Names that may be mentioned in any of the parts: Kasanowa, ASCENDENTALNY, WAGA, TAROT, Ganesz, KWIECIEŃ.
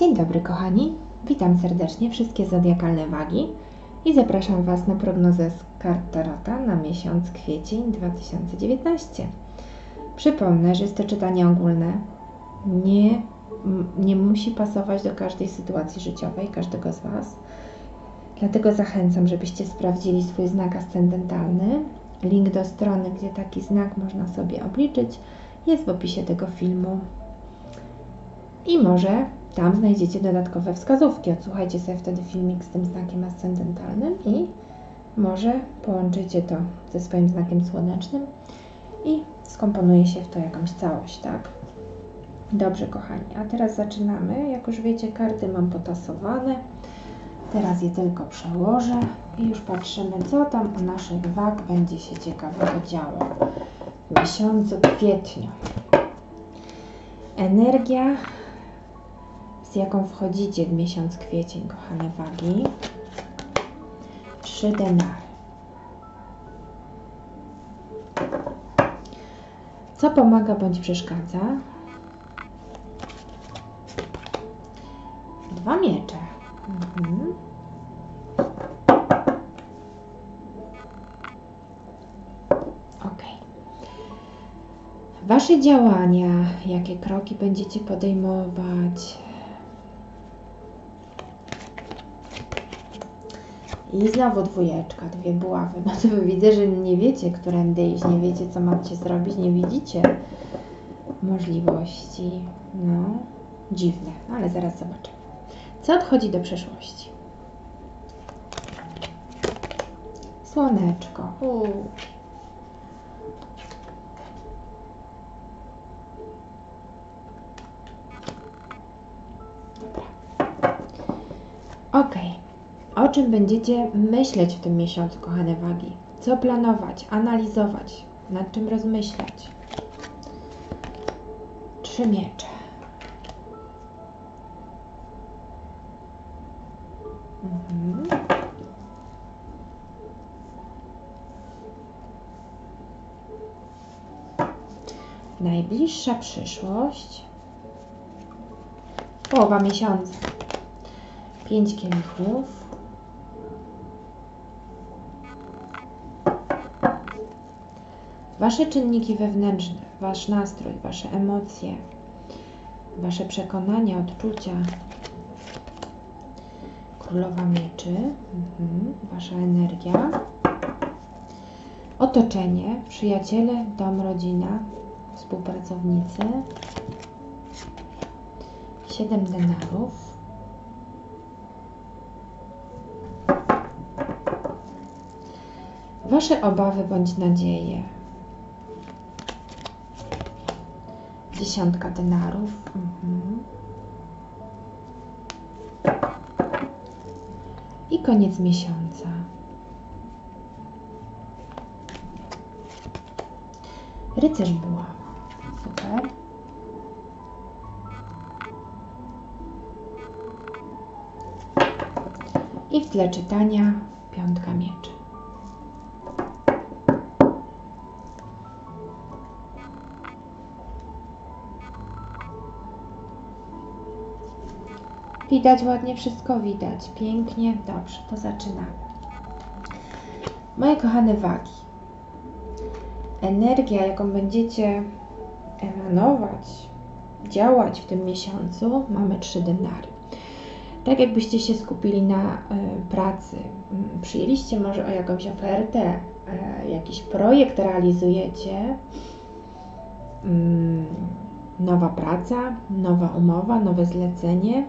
Dzień dobry kochani, witam serdecznie wszystkie zodiakalne wagi i zapraszam Was na prognozę z kart Tarota na miesiąc kwiecień 2019. Przypomnę, że jest to czytanie ogólne, nie musi pasować do każdej sytuacji życiowej, każdego z Was. Dlatego zachęcam, żebyście sprawdzili swój znak ascendentalny. Link do strony, gdzie taki znak można sobie obliczyć, jest w opisie tego filmu. I może tam znajdziecie dodatkowe wskazówki. Odsłuchajcie sobie wtedy filmik z tym znakiem ascendentalnym i może połączycie to ze swoim znakiem słonecznym i skomponuje się w to jakąś całość, tak? Dobrze, kochani, a teraz zaczynamy. Jak już wiecie, karty mam potasowane. Teraz je tylko przełożę i już patrzymy, co tam u naszych wag będzie się ciekawego działo w miesiącu kwietniu. Energia, z jaką wchodzicie w miesiąc kwiecień, kochane wagi. 3 denary. Co pomaga bądź przeszkadza? 2 miecze. Ok. Wasze działania, jakie kroki będziecie podejmować? I znowu 2 dwójeczka, 2 buławy. No to widzę, że nie wiecie, którędy iść, nie wiecie, co macie zrobić, nie widzicie możliwości. No, dziwne, ale zaraz zobaczymy. Co odchodzi do przeszłości? Słoneczko. Dobra. Ok. O czym będziecie myśleć w tym miesiącu, kochane wagi? Co planować, analizować, nad czym rozmyślać? 3 miecze. Najbliższa przyszłość. Połowa miesiąca. 5 kielichów. Wasze czynniki wewnętrzne, Wasz nastrój, Wasze emocje, Wasze przekonania, odczucia. Królowa mieczy, Wasza energia, otoczenie, przyjaciele, dom, rodzina, współpracownicy, 7 denarów, Wasze obawy bądź nadzieje, 10 denarów, I koniec miesiąca. Rycerz była. Super. I w tle czytania 5 mieczy. Widać ładnie, wszystko widać. Pięknie. Dobrze, to zaczynamy. Moje kochane wagi, energia, jaką będziecie emanować, działać w tym miesiącu, mamy 3 denary. Tak jakbyście się skupili na pracy, przyjęliście może jakąś ofertę, jakiś projekt realizujecie, nowa praca, nowa umowa, nowe zlecenie,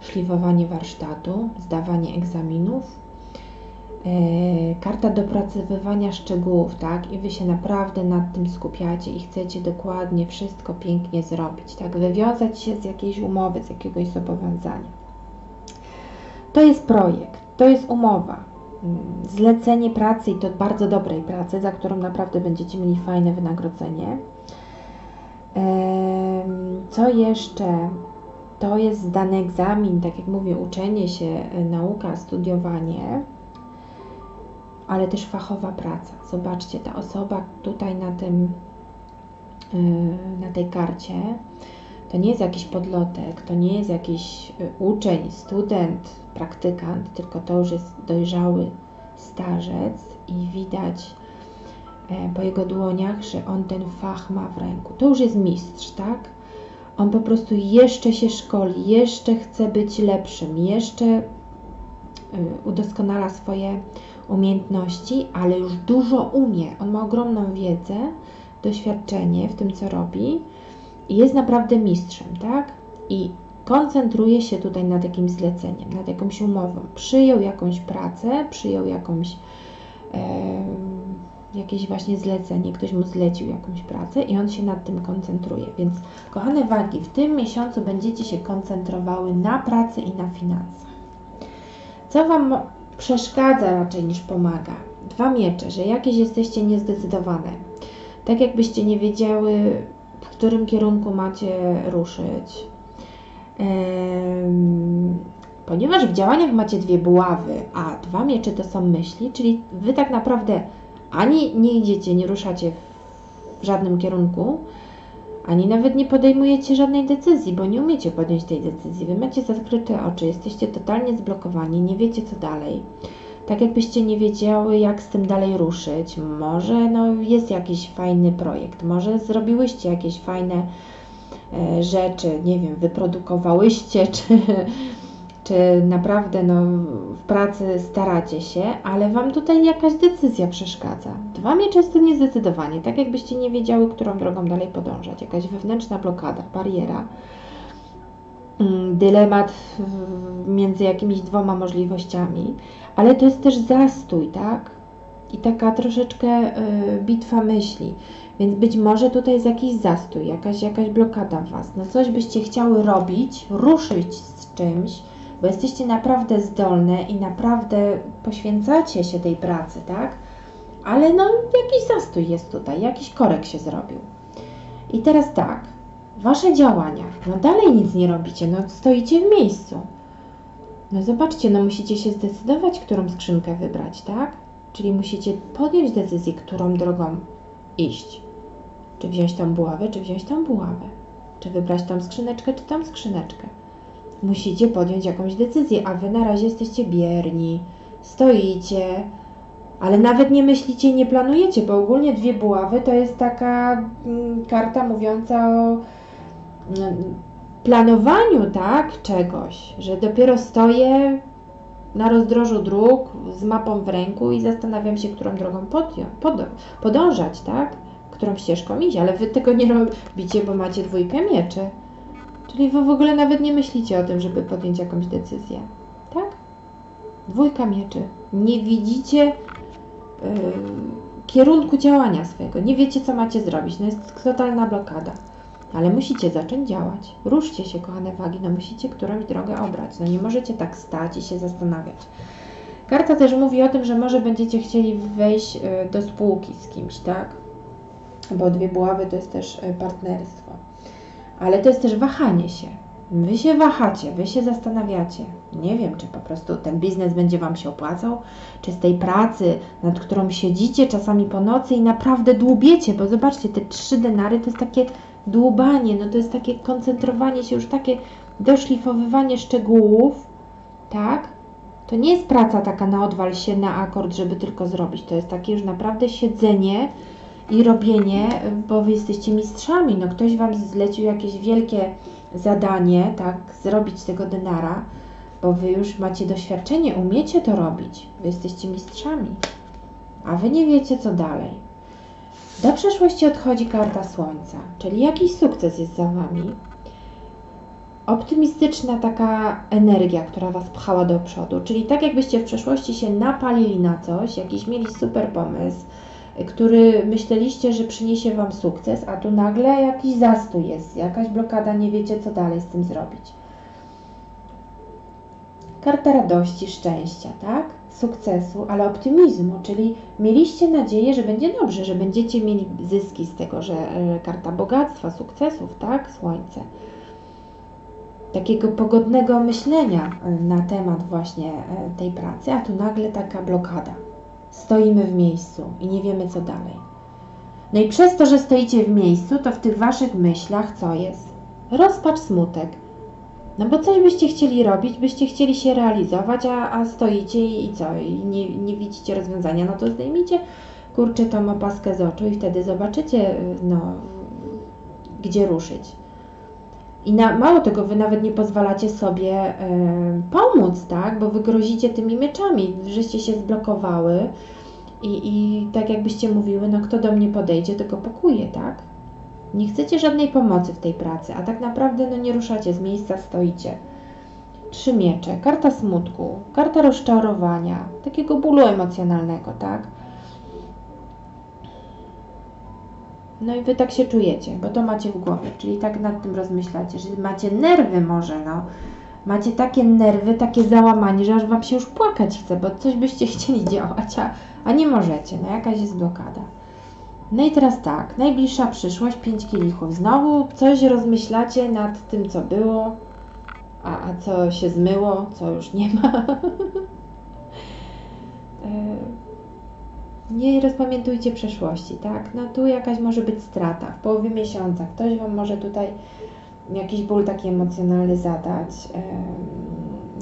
szlifowanie warsztatu, zdawanie egzaminów, karta dopracowywania szczegółów, tak? I Wy się naprawdę nad tym skupiacie i chcecie dokładnie wszystko pięknie zrobić, tak? Wywiązać się z jakiejś umowy, z jakiegoś zobowiązania. To jest projekt, to jest umowa, zlecenie pracy i to bardzo dobrej pracy, za którą naprawdę będziecie mieli fajne wynagrodzenie. Co jeszcze? To jest dany egzamin, tak jak mówię, uczenie się, nauka, studiowanie, ale też fachowa praca. Zobaczcie, ta osoba tutaj na tej karcie, To nie jest jakiś podlotek, to nie jest jakiś uczeń, student, praktykant, tylko to już jest dojrzały starzec i widać po jego dłoniach, że on ten fach ma w ręku. To już jest mistrz, tak? On po prostu jeszcze się szkoli, jeszcze chce być lepszym, jeszcze udoskonala swoje umiejętności, ale już dużo umie. On ma ogromną wiedzę, doświadczenie w tym, co robi i jest naprawdę mistrzem, tak? I koncentruje się tutaj nad jakimś zleceniem, nad jakąś umową. Przyjął jakąś pracę, przyjął jakieś właśnie zlecenie, ktoś mu zlecił jakąś pracę i on się nad tym koncentruje. Więc kochane wagi, w tym miesiącu będziecie się koncentrowały na pracy i na finansach. Co Wam przeszkadza raczej niż pomaga? Dwa miecze, że jakieś jesteście niezdecydowane. Tak jakbyście nie wiedziały, w którym kierunku macie ruszyć. Ponieważ w działaniach macie dwie buławy, a dwa miecze to są myśli, czyli Wy tak naprawdę ani nie idziecie, nie ruszacie w żadnym kierunku, ani nawet nie podejmujecie żadnej decyzji, bo nie umiecie podjąć tej decyzji. Wy macie zakryte oczy, jesteście totalnie zblokowani, nie wiecie co dalej. Tak jakbyście nie wiedziały, jak z tym dalej ruszyć. Może jest jakiś fajny projekt, może zrobiłyście jakieś fajne rzeczy, nie wiem, wyprodukowałyście, czy naprawdę w pracy staracie się, ale Wam tutaj jakaś decyzja przeszkadza. Dwa miecze jest to niezdecydowanie, tak jakbyście nie wiedziały, którą drogą dalej podążać. Jakaś wewnętrzna blokada, bariera, dylemat między jakimiś dwoma możliwościami, ale to jest też zastój, tak? I taka troszeczkę bitwa myśli, więc być może tutaj jest jakiś zastój, jakaś blokada w Was. No coś byście chciały robić, ruszyć z czymś, bo jesteście naprawdę zdolne i naprawdę poświęcacie się tej pracy, tak? Ale jakiś zastój jest tutaj, jakiś korek się zrobił. I teraz tak, Wasze działania, dalej nic nie robicie, stoicie w miejscu. Zobaczcie, musicie się zdecydować, którą skrzynkę wybrać, tak? Czyli musicie podjąć decyzję, którą drogą iść. Czy wziąć tą buławę, czy wziąć tą buławę. Czy wybrać tą skrzyneczkę, czy tą skrzyneczkę. Musicie podjąć jakąś decyzję, a Wy na razie jesteście bierni, stoicie, ale nawet nie myślicie, nie planujecie, bo ogólnie dwie buławy to jest taka karta mówiąca o planowaniu, tak, czegoś, że dopiero stoję na rozdrożu dróg z mapą w ręku i zastanawiam się, którą drogą podążać, tak, którą ścieżką iść, ale Wy tego nie robicie, bo macie dwójkę mieczy. Czyli Wy w ogóle nawet nie myślicie o tym, żeby podjąć jakąś decyzję, tak? Dwójka mieczy. Nie widzicie kierunku działania swojego, nie wiecie, co macie zrobić. Jest totalna blokada. Ale musicie zacząć działać. Ruszcie się, kochane wagi, musicie którąś drogę obrać. Nie możecie tak stać i się zastanawiać. Karta też mówi o tym, że może będziecie chcieli wejść do spółki z kimś, tak? Bo dwie buławy to jest też partnerstwo. Ale to jest też wahanie się. Wy się wahacie, Wy się zastanawiacie. Nie wiem, czy po prostu ten biznes będzie Wam się opłacał, czy z tej pracy, nad którą siedzicie czasami po nocy i naprawdę dłubiecie, bo zobaczcie, te 3 denary to jest takie dłubanie, to jest takie koncentrowanie się, już takie doszlifowywanie szczegółów, tak? To nie jest praca taka na odwal się, na akord, żeby tylko zrobić. To jest takie już naprawdę siedzenie i robienie, bo Wy jesteście mistrzami. Ktoś Wam zlecił jakieś wielkie zadanie, tak, zrobić tego denara, bo Wy już macie doświadczenie, umiecie to robić. Wy jesteście mistrzami, a Wy nie wiecie, co dalej. Do przeszłości odchodzi karta Słońca, czyli jakiś sukces jest za Wami. Optymistyczna taka energia, która Was pchała do przodu, czyli tak jakbyście w przeszłości się napalili na coś, jakiś mieli super pomysł, który myśleliście, że przyniesie Wam sukces, a tu nagle jakiś zastój jest, jakaś blokada, nie wiecie, co dalej z tym zrobić. Karta radości, szczęścia, tak? Sukcesu, ale optymizmu, czyli mieliście nadzieję, że będzie dobrze, że będziecie mieli zyski z tego, że karta bogactwa, sukcesów, tak? Słońce. Takiego pogodnego myślenia na temat właśnie tej pracy, a tu nagle taka blokada. Stoimy w miejscu i nie wiemy, co dalej. I przez to, że stoicie w miejscu, to w tych Waszych myślach co jest? rozpacz, smutek. No bo coś byście chcieli robić, byście chcieli się realizować, a stoicie i co? I nie widzicie rozwiązania, no to zdejmijcie, kurczę, tą opaskę z oczu i wtedy zobaczycie, no, gdzie ruszyć. I mało tego, wy nawet nie pozwalacie sobie pomóc, tak? Bo wy grozicie tymi mieczami, żeście się zblokowały i tak jakbyście mówiły, no kto do mnie podejdzie, to go pokuje, tak? Nie chcecie żadnej pomocy w tej pracy, a tak naprawdę no nie ruszacie z miejsca, stoicie. 3 miecze, karta smutku, karta rozczarowania, takiego bólu emocjonalnego, tak? No i wy tak się czujecie, bo to macie w głowie, czyli tak nad tym rozmyślacie, że macie nerwy może, no. Macie takie nerwy, takie załamanie, że aż wam się już płakać chce, bo coś byście chcieli działać, a nie możecie, no jakaś jest blokada. No i teraz tak, najbliższa przyszłość, 5 kielichów. Znowu coś rozmyślacie nad tym, co było, a co się zmyło, co już nie ma. Nie rozpamiętujcie przeszłości, tak? No tu jakaś może być strata. W połowie miesiąca ktoś Wam może tutaj jakiś ból taki emocjonalny zadać,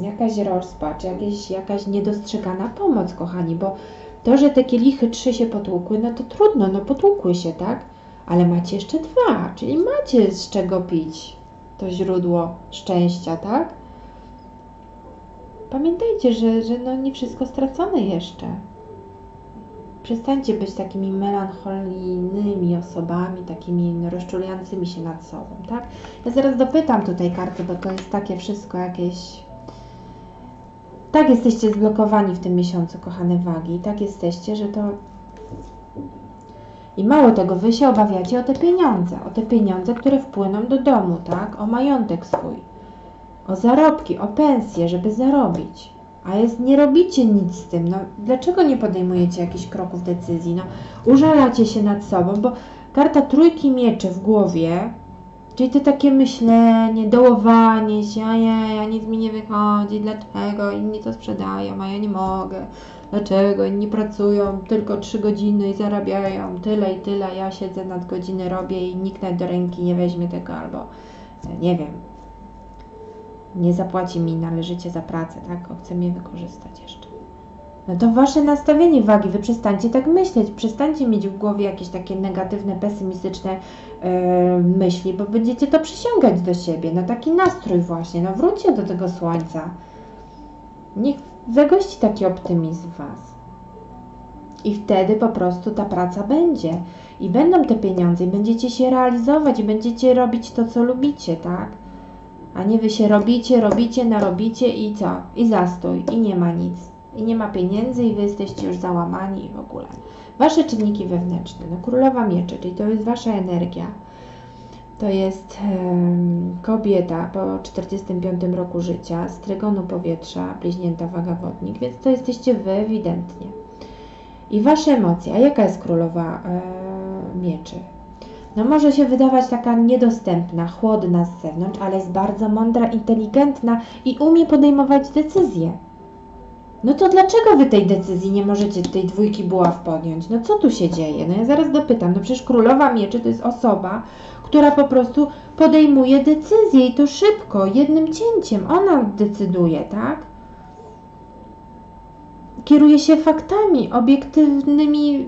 jakaś rozpacz, jakaś niedostrzegana pomoc, kochani, bo to, że te kielichy 3 się potłukły, no to trudno, no potłukły się, tak? Ale macie jeszcze 2, czyli macie z czego pić to źródło szczęścia, tak? Pamiętajcie, że no nie wszystko stracone jeszcze. Przestańcie być takimi melancholijnymi osobami, takimi rozczuliającymi się nad sobą, tak? Ja zaraz dopytam tutaj karty, bo to jest takie wszystko jakieś... Tak jesteście zblokowani w tym miesiącu, kochane wagi, tak jesteście, że to... I mało tego, wy się obawiacie o te pieniądze, które wpłyną do domu, tak? O majątek swój, o zarobki, o pensję, żeby zarobić. A jest, nie robicie nic z tym, no dlaczego nie podejmujecie jakichś kroków, decyzji, no użalacie się nad sobą, bo karta trójki mieczy w głowie, czyli to takie myślenie, dołowanie się, a nic mi nie wychodzi, dlaczego inni to sprzedają, a ja nie mogę, dlaczego inni pracują tylko 3 godziny i zarabiają tyle i tyle, ja siedzę nadgodziny robię i nikt nawet do ręki nie weźmie tego albo, nie wiem, nie zapłaci mi należycie za pracę, tak? O, chce mnie wykorzystać jeszcze. No to wasze nastawienie wagi, wy przestańcie tak myśleć, przestańcie mieć w głowie jakieś takie negatywne, pesymistyczne myśli, bo będziecie to przysiągać do siebie, no taki nastrój właśnie, no wróćcie do tego słońca. Niech zagości taki optymizm w was. I wtedy po prostu ta praca będzie. I będą te pieniądze, i będziecie się realizować, i będziecie robić to, co lubicie, tak? A nie wy się robicie, narobicie i co? I zastój, i nie ma nic, i nie ma pieniędzy, i wy jesteście już załamani i w ogóle. Wasze czynniki wewnętrzne, no królowa mieczy, czyli to jest wasza energia, to jest kobieta po 45 roku życia, z trygonu powietrza, bliźnięta waga wodnik, więc to jesteście wy ewidentnie. I wasze emocje, a jaka jest królowa mieczy? No może się wydawać taka niedostępna, chłodna z zewnątrz, ale jest bardzo mądra, inteligentna i umie podejmować decyzje. No to dlaczego wy tej decyzji nie możecie, tej 2 buław podjąć? No co tu się dzieje? No ja zaraz dopytam, no przecież królowa mieczy to jest osoba, która po prostu podejmuje decyzje i to szybko, jednym cięciem. Ona decyduje, tak? Kieruje się faktami, obiektywnymi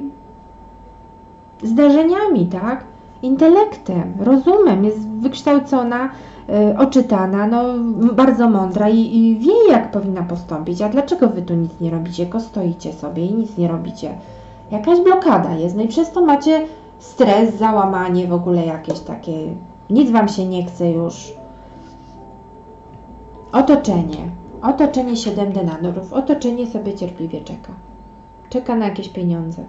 zdarzeniami, tak? Intelektem, rozumem, jest wykształcona, oczytana, no bardzo mądra i wie, jak powinna postąpić. A dlaczego wy tu nic nie robicie, tylko stoicie sobie i nic nie robicie? Jakaś blokada jest, no i przez to macie stres, załamanie w ogóle jakieś takie, nic wam się nie chce już. Otoczenie, otoczenie 7 denatorów, otoczenie sobie cierpliwie czeka. Czeka na jakieś pieniądze.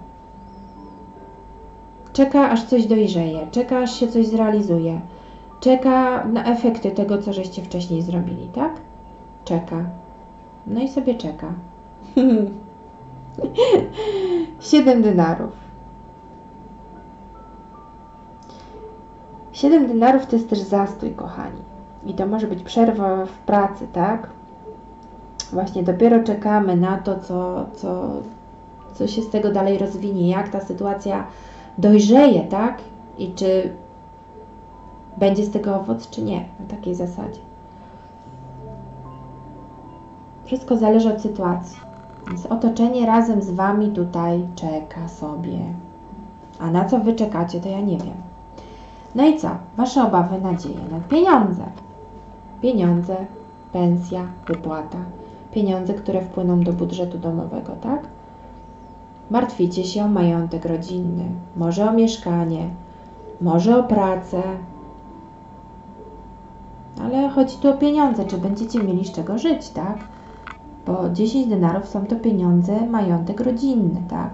Czeka, aż coś dojrzeje, czeka, aż się coś zrealizuje, czeka na efekty tego, co żeście wcześniej zrobili, tak? Czeka. No i sobie czeka. 7 denarów. 7 denarów to jest też zastój, kochani. I to może być przerwa w pracy, tak? Właśnie dopiero czekamy na to, co się z tego dalej rozwinie, jak ta sytuacja dojrzeje, tak? I czy będzie z tego owoc czy nie, na takiej zasadzie. Wszystko zależy od sytuacji. Więc otoczenie razem z Wami tutaj czeka sobie. A na co Wy czekacie, to ja nie wiem. No i co? Wasze obawy, nadzieje na pieniądze. Pieniądze, pensja, wypłata. Pieniądze, które wpłyną do budżetu domowego, tak? Martwicie się o majątek rodzinny, może o mieszkanie, może o pracę. Ale chodzi tu o pieniądze, czy będziecie mieli z czego żyć, tak? Bo 10 denarów są to pieniądze, majątek rodzinny, tak?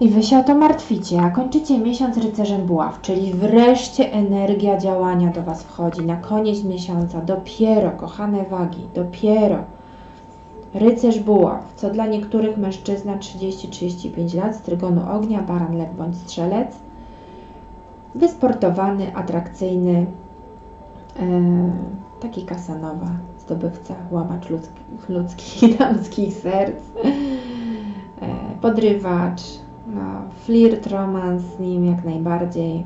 I Wy się o to martwicie, a kończycie miesiąc rycerzem buław, czyli wreszcie energia działania do Was wchodzi na koniec miesiąca, dopiero, kochane wagi, dopiero. Rycerz buław, co dla niektórych mężczyzna 30-35 lat, z trygonu ognia, baran, lew bądź strzelec, wysportowany, atrakcyjny, taki Kasanowa, zdobywca, łamacz ludzkich, damskich serc, podrywacz, no, flirt, romans z nim jak najbardziej,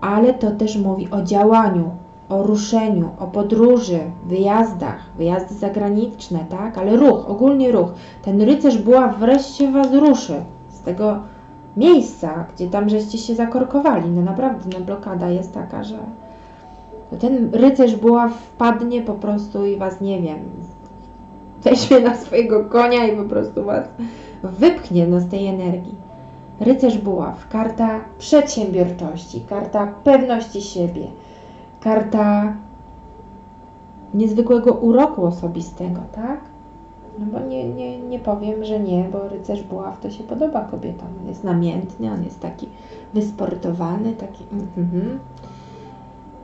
ale to też mówi o działaniu, o ruszeniu, o podróży, wyjazdach, wyjazdy zagraniczne, tak? Ale ruch, ogólnie ruch. Ten rycerz buław wreszcie Was ruszy z tego miejsca, gdzie tam żeście się zakorkowali. No naprawdę, no, blokada jest taka, że ten rycerz buław wpadnie po prostu i Was, nie wiem, weźmie na swojego konia i po prostu Was wypchnie z tej energii. Rycerz buław, karta przedsiębiorczości, karta pewności siebie, karta niezwykłego uroku osobistego, tak? No bo nie powiem, że nie, bo rycerz buław to się podoba kobietom. On jest namiętny, on jest taki wysportowany, taki...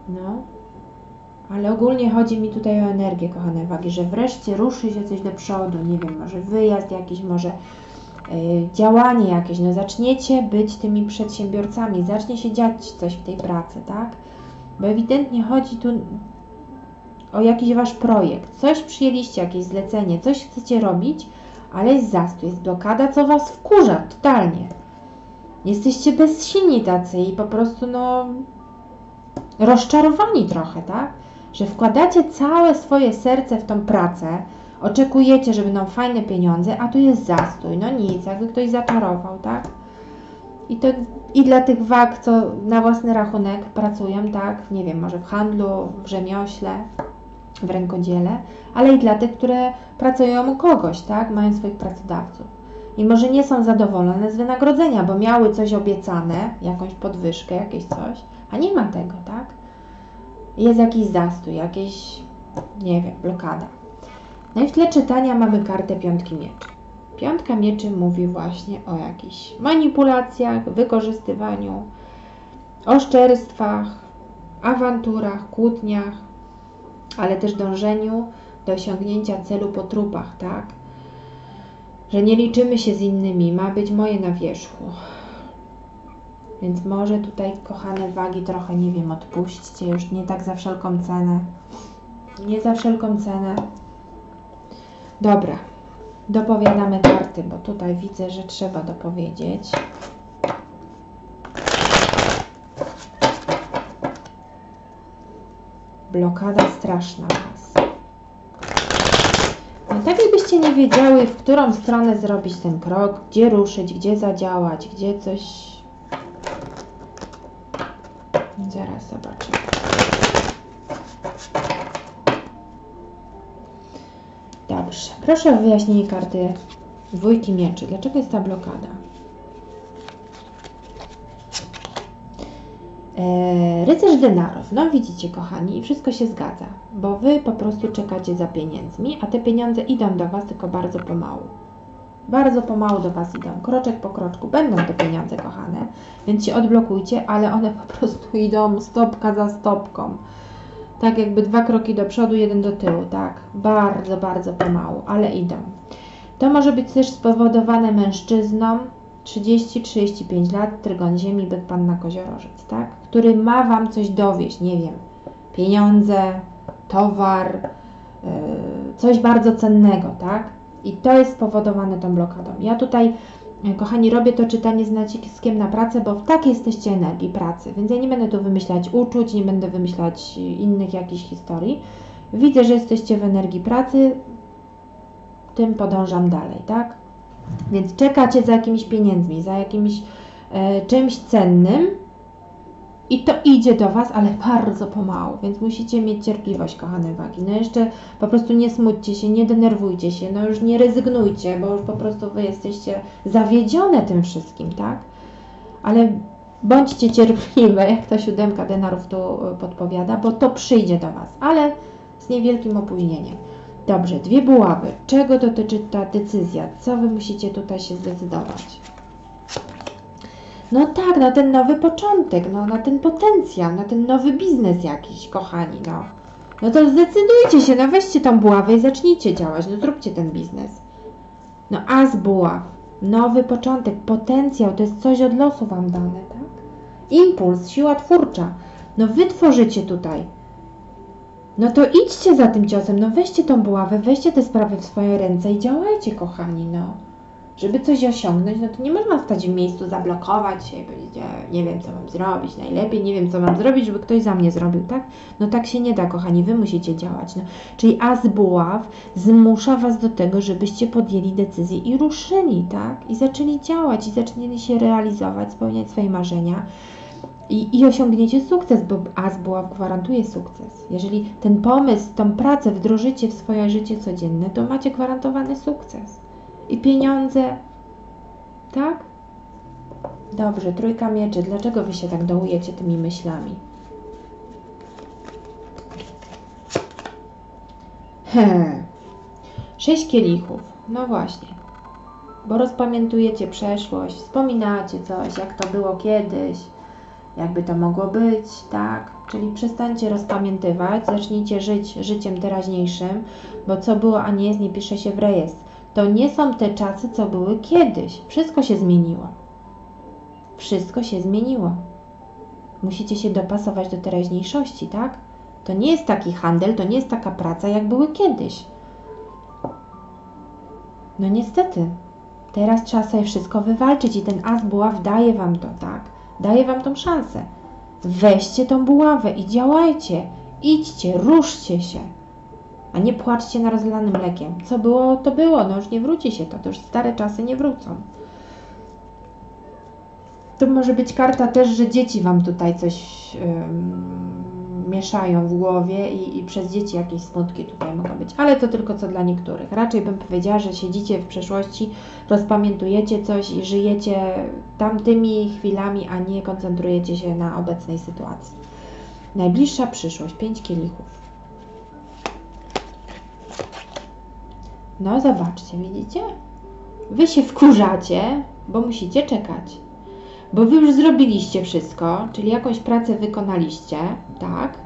No, ale ogólnie chodzi mi tutaj o energię, kochane wagi, że wreszcie ruszy się coś do przodu, nie wiem, może wyjazd jakiś, może działanie jakieś, no zaczniecie być tymi przedsiębiorcami, zacznie się dziać coś w tej pracy, tak? Bo ewidentnie chodzi tu o jakiś Wasz projekt, coś przyjęliście, jakieś zlecenie, coś chcecie robić, ale jest zastój, jest blokada, co Was wkurza totalnie. Jesteście bezsilni tacy i po prostu, no... rozczarowani trochę, tak? Że wkładacie całe swoje serce w tą pracę, oczekujecie, że będą fajne pieniądze, a tu jest zastój, no nic, jakby ktoś zaczarował, tak? I to i dla tych wag, co na własny rachunek pracują, tak? Nie wiem, może w handlu, w rzemiośle, w rękodziele, ale i dla tych, które pracują u kogoś, tak? Mają swoich pracodawców. I może nie są zadowolone z wynagrodzenia, bo miały coś obiecane, jakąś podwyżkę, jakieś coś, a nie ma tego, tak? Jest jakiś zastój, jakieś, nie wiem, blokada. No i w tle czytania mamy kartę piątki mieczy. Piątka mieczy mówi właśnie o jakichś manipulacjach, wykorzystywaniu, oszczerstwach, awanturach, kłótniach, ale też dążeniu do osiągnięcia celu po trupach, tak? Że nie liczymy się z innymi, ma być moje na wierzchu. Więc może tutaj, kochane wagi, trochę, nie wiem, odpuśćcie już, nie tak za wszelką cenę. Nie za wszelką cenę. Dobra, dopowiadamy karty, bo tutaj widzę, że trzeba dopowiedzieć. Blokada straszna Was. No tak, jakbyście nie wiedziały, w którą stronę zrobić ten krok, gdzie ruszyć, gdzie zadziałać, gdzie coś... Zaraz zobaczymy. Dobrze. Proszę o wyjaśnienie karty dwójki mieczy. Dlaczego jest ta blokada? Rycerz denarów. No widzicie, kochani, i wszystko się zgadza. Bo Wy po prostu czekacie za pieniędzmi, a te pieniądze idą do Was tylko bardzo pomału. Bardzo pomału do Was idą, kroczek po kroczku. Będą to pieniądze, kochane, więc się odblokujcie, ale one po prostu idą stopka za stopką. Tak jakby dwa kroki do przodu, jeden do tyłu, tak? Bardzo, bardzo pomału, ale idą. To może być też spowodowane mężczyzną 30-35 lat, trygon ziemi, byk panna koziorożec, tak? Który ma Wam coś dowieść, nie wiem, pieniądze, towar, coś bardzo cennego, tak? I to jest spowodowane tą blokadą. Ja tutaj Kochani, robię to czytanie z naciskiem na pracę, bo w takiej jesteście energii pracy, więc ja nie będę tu wymyślać uczuć, nie będę wymyślać innych jakichś historii. Widzę, że jesteście w energii pracy, tym podążam dalej, tak? Więc czekacie za jakimiś pieniędzmi, za jakimś czymś cennym i to idzie do Was, ale bardzo pomału, więc musicie mieć cierpliwość, kochane wagi. No jeszcze po prostu nie smućcie się, nie denerwujcie się, no już nie rezygnujcie, bo już po prostu Wy jesteście zawiedzione tym wszystkim, tak? Ale bądźcie cierpliwe, jak ta 7 denarów tu podpowiada, bo to przyjdzie do Was, ale z niewielkim opóźnieniem. Dobrze, 2 buławy. Czego dotyczy ta decyzja? Co Wy musicie tutaj się zdecydować? No tak, na ten nowy początek, no, na ten potencjał, na ten nowy biznes jakiś, kochani, no. No to zdecydujcie się, no weźcie tą buławę i zacznijcie działać, no zróbcie ten biznes. No as buław, nowy początek, potencjał, to jest coś od losu Wam dane, tak? Impuls, siła twórcza, no Wy tworzycie tutaj. No to idźcie za tym ciosem, no weźcie tą buławę, weźcie te sprawy w swoje ręce i działajcie, kochani, no. Żeby coś osiągnąć, no to nie można stać w miejscu, zablokować się i powiedzieć, nie wiem, co mam zrobić, najlepiej nie wiem, co mam zrobić, żeby ktoś za mnie zrobił, tak? No tak się nie da, kochani, Wy musicie działać. No. Czyli as buław zmusza Was do tego, żebyście podjęli decyzję i ruszyli, tak? I zaczęli działać, i zaczęli się realizować, spełniać swoje marzenia. I osiągniecie sukces, bo as buław gwarantuje sukces. Jeżeli ten pomysł, tą pracę wdrożycie w swoje życie codzienne, to macie gwarantowany sukces. I pieniądze, tak? Dobrze, 3 mieczy. Dlaczego Wy się tak dołujecie tymi myślami? He. 6 kielichów. No właśnie. Bo rozpamiętujecie przeszłość, wspominacie coś, jak to było kiedyś, jakby to mogło być, tak? Czyli przestańcie rozpamiętywać, zacznijcie żyć życiem teraźniejszym, bo co było, a nie jest, nie pisze się w rejestr. To nie są te czasy, co były kiedyś. Wszystko się zmieniło. Wszystko się zmieniło. Musicie się dopasować do teraźniejszości, tak? To nie jest taki handel, to nie jest taka praca, jak były kiedyś. No niestety. Teraz trzeba sobie wszystko wywalczyć i ten as buław daje Wam to, tak? Daje Wam tą szansę. Weźcie tą buławę i działajcie. Idźcie, ruszcie się. A nie płaczcie na rozlanym mlekiem. Co było, to było. No już nie wróci się to. To już stare czasy nie wrócą. To może być karta też, że dzieci Wam tutaj coś mieszają w głowie i przez dzieci jakieś smutki tutaj mogą być. Ale to tylko co dla niektórych. Raczej bym powiedziała, że siedzicie w przeszłości, rozpamiętujecie coś i żyjecie tamtymi chwilami, a nie koncentrujecie się na obecnej sytuacji. Najbliższa przyszłość. 5 kielichów. No zobaczcie, widzicie? Wy się wkurzacie, bo musicie czekać. Bo Wy już zrobiliście wszystko, czyli jakąś pracę wykonaliście, tak?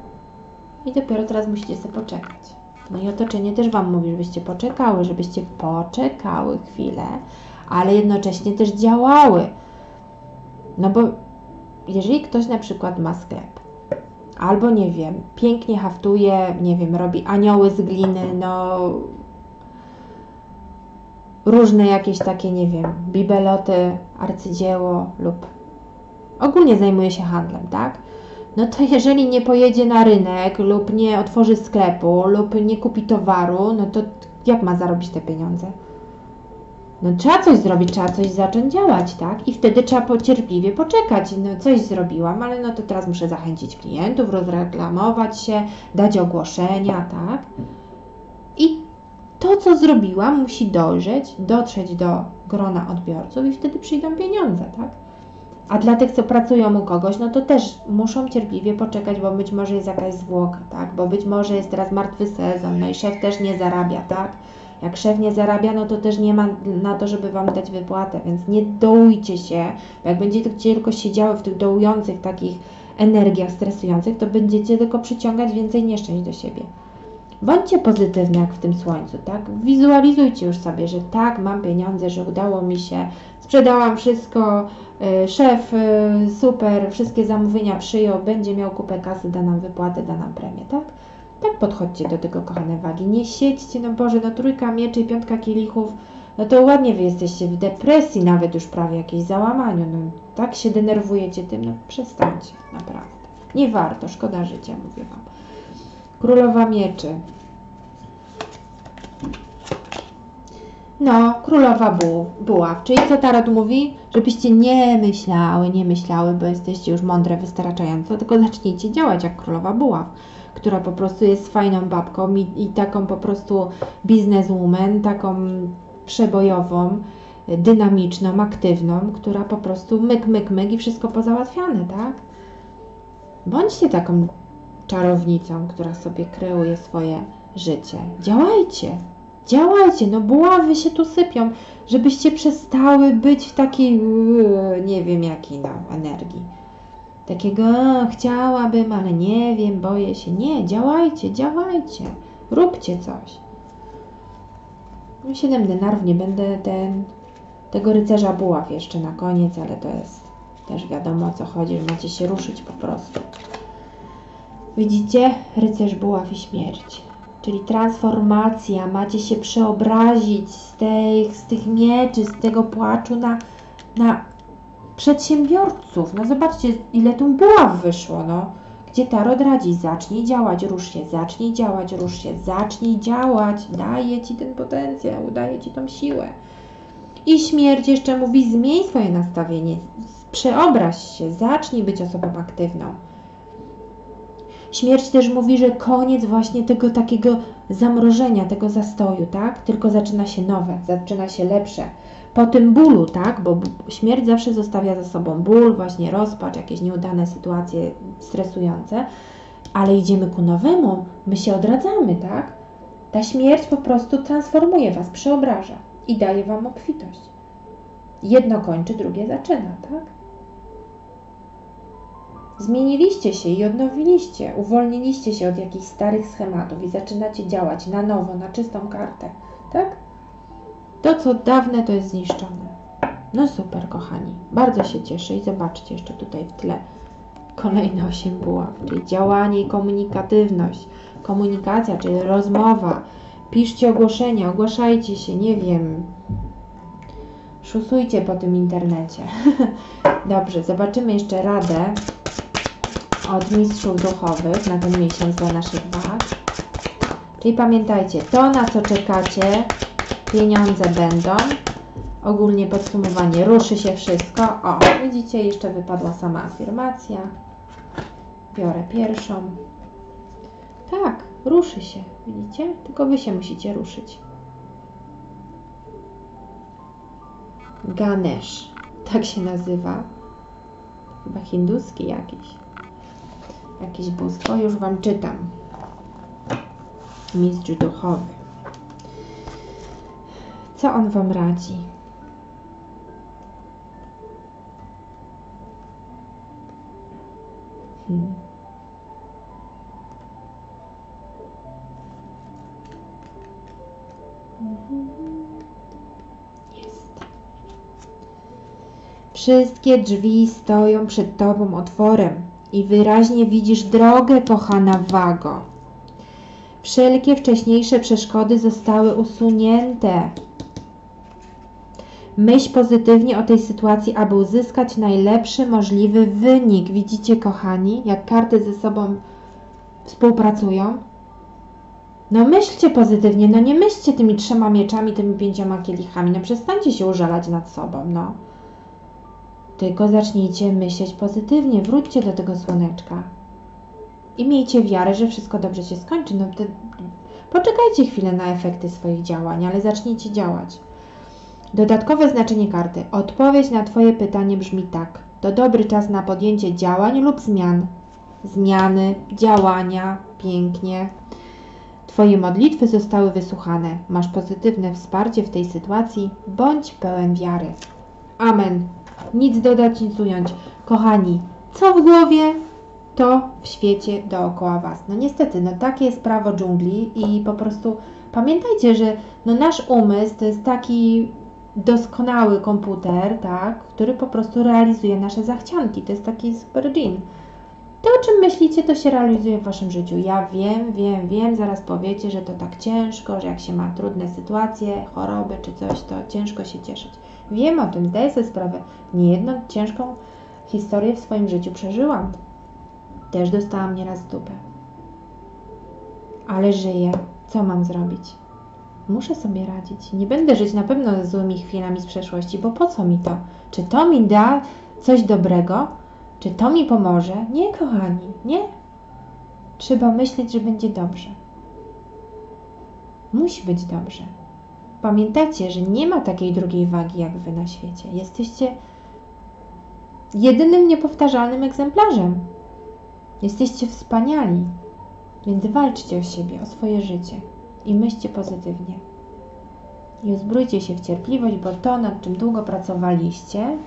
I dopiero teraz musicie sobie poczekać. No i otoczenie też Wam mówi, żebyście poczekały chwilę, ale jednocześnie też działały. No bo jeżeli ktoś na przykład ma sklep, albo nie wiem, pięknie haftuje, nie wiem, robi anioły z gliny, no... różne jakieś takie, nie wiem, bibeloty, arcydzieło lub ogólnie zajmuje się handlem, tak? No to jeżeli nie pojedzie na rynek lub nie otworzy sklepu lub nie kupi towaru, no to jak ma zarobić te pieniądze? No trzeba coś zrobić, trzeba coś zacząć działać, tak? I wtedy trzeba cierpliwie poczekać. No coś zrobiłam, ale no to teraz muszę zachęcić klientów, rozreklamować się, dać ogłoszenia, tak? I to, co zrobiłam, musi dotrzeć do grona odbiorców i wtedy przyjdą pieniądze, tak? A dla tych, co pracują u kogoś, no to też muszą cierpliwie poczekać, bo być może jest jakaś zwłoka, tak? Bo być może jest teraz martwy sezon, no i szef też nie zarabia, tak? Jak szef nie zarabia, no to też nie ma na to, żeby Wam dać wypłatę, więc nie dołujcie się, bo jak będziecie tylko siedziały w tych dołujących takich energiach stresujących, to będziecie tylko przyciągać więcej nieszczęść do siebie. Bądźcie pozytywni jak w tym słońcu, tak? Wizualizujcie już sobie, że tak, mam pieniądze, że udało mi się, sprzedałam wszystko, szef super, wszystkie zamówienia przyjął, będzie miał kupę kasy, da nam wypłatę, da nam premię, tak? Tak podchodźcie do tego, kochane wagi, nie siedźcie, no Boże, no 3 mieczy i 5 kielichów, no to ładnie wy jesteście w depresji, nawet już prawie jakieś załamaniu, no tak się denerwujecie tym, no przestańcie, naprawdę. Nie warto, szkoda życia, mówię wam. Królowa mieczy. No, królowa buław. Czyli co Tarot mówi? Żebyście nie myślały, bo jesteście już mądre wystarczająco, tylko zacznijcie działać jak królowa buław, która po prostu jest fajną babką i taką po prostu bizneswoman, taką przebojową, dynamiczną, aktywną, która po prostu myk, myk, myk i wszystko pozałatwiane, tak? Bądźcie taką czarownicą, która sobie kreuje swoje życie. Działajcie. Działajcie, no buławy się tu sypią, żebyście przestały być w takiej, nie wiem jakiej energii. Takiego chciałabym, ale nie wiem, boję się. Nie, działajcie, działajcie, róbcie coś. No 7 denarów, nie będę tego rycerza buław jeszcze na koniec, ale to jest też wiadomo o co chodzi, że macie się ruszyć po prostu. Widzicie? Rycerz buław i śmierć. Czyli transformacja, macie się przeobrazić z tych mieczy, z tego płaczu na przedsiębiorców. No zobaczcie, ile tu buław wyszło, no. Gdzie Tarot radzi, zacznij działać, rusz się, zacznij działać, rusz się, zacznij działać. Daje ci ten potencjał, daje ci tą siłę. I śmierć jeszcze mówi, zmień swoje nastawienie, przeobraź się, zacznij być osobą aktywną. Śmierć też mówi, że koniec właśnie tego takiego zamrożenia, tego zastoju, tak? Tylko zaczyna się nowe, zaczyna się lepsze. Po tym bólu, tak? Bo śmierć zawsze zostawia za sobą ból, właśnie rozpacz, jakieś nieudane sytuacje stresujące, ale idziemy ku nowemu, my się odradzamy, tak? Ta śmierć po prostu transformuje was, przeobraża i daje wam obfitość. Jedno kończy, drugie zaczyna, tak? Zmieniliście się i odnowiliście, uwolniliście się od jakichś starych schematów i zaczynacie działać na nowo, na czystą kartę, tak? To, co dawne, to jest zniszczone. No super, kochani, bardzo się cieszę i zobaczcie jeszcze tutaj w tle kolejne 8 buław, czyli działanie i komunikatywność, komunikacja, czyli rozmowa, piszcie ogłoszenia, ogłaszajcie się, nie wiem... Szusujcie po tym internecie. Dobrze, zobaczymy jeszcze radę od mistrzów duchowych na ten miesiąc dla naszych wag. Czyli pamiętajcie, to na co czekacie, pieniądze będą. Ogólnie podsumowanie, ruszy się wszystko. O, widzicie, jeszcze wypadła sama afirmacja. Biorę pierwszą. Tak, ruszy się, widzicie? Tylko wy się musicie ruszyć. Ganesz, tak się nazywa, chyba hinduski jakieś bóstwo, już wam czytam, mistrz duchowy, co on wam radzi? Wszystkie drzwi stoją przed Tobą otworem i wyraźnie widzisz drogę, kochana Wago. Wszelkie wcześniejsze przeszkody zostały usunięte. Myśl pozytywnie o tej sytuacji, aby uzyskać najlepszy możliwy wynik. Widzicie, kochani, jak karty ze sobą współpracują? No myślcie pozytywnie, no nie myślcie tymi 3 mieczami, tymi 5 kielichami, no przestańcie się użalać nad sobą, no. Tylko zacznijcie myśleć pozytywnie, wróćcie do tego słoneczka i miejcie wiarę, że wszystko dobrze się skończy. No, poczekajcie chwilę na efekty swoich działań, ale zacznijcie działać. Dodatkowe znaczenie karty. Odpowiedź na Twoje pytanie brzmi tak. To dobry czas na podjęcie działań lub zmian. Zmiany, działania, pięknie. Twoje modlitwy zostały wysłuchane. Masz pozytywne wsparcie w tej sytuacji. Bądź pełen wiary. Amen. Nic dodać, nic ująć. Kochani, co w głowie, to w świecie dookoła Was. No niestety, no takie jest prawo dżungli i po prostu pamiętajcie, że no nasz umysł to jest taki doskonały komputer, tak, który po prostu realizuje nasze zachcianki. To jest taki super dżin. To, o czym myślicie, to się realizuje w Waszym życiu. Ja wiem, zaraz powiecie, że to tak ciężko, że jak się ma trudne sytuacje, choroby czy coś, to ciężko się cieszyć. Wiem o tym, zdaję sobie sprawę. Niejedną ciężką historię w swoim życiu przeżyłam. Też dostałam nieraz dupę. Ale żyję. Co mam zrobić? Muszę sobie radzić. Nie będę żyć na pewno ze złymi chwilami z przeszłości, bo po co mi to? Czy to mi da coś dobrego? Czy to mi pomoże? Nie, kochani, nie. Trzeba myśleć, że będzie dobrze. Musi być dobrze. Pamiętajcie, że nie ma takiej drugiej wagi jak Wy na świecie. Jesteście jedynym niepowtarzalnym egzemplarzem. Jesteście wspaniali. Więc walczcie o siebie, o swoje życie i myślcie pozytywnie. I uzbrójcie się w cierpliwość, bo to, nad czym długo pracowaliście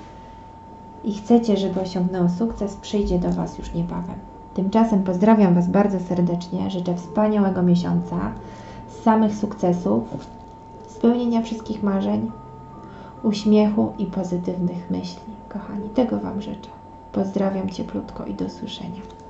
i chcecie, żeby osiągnęło sukces, przyjdzie do Was już niebawem. Tymczasem pozdrawiam Was bardzo serdecznie, życzę wspaniałego miesiąca, samych sukcesów, spełnienia wszystkich marzeń, uśmiechu i pozytywnych myśli. Kochani, tego Wam życzę. Pozdrawiam cieplutko i do usłyszenia.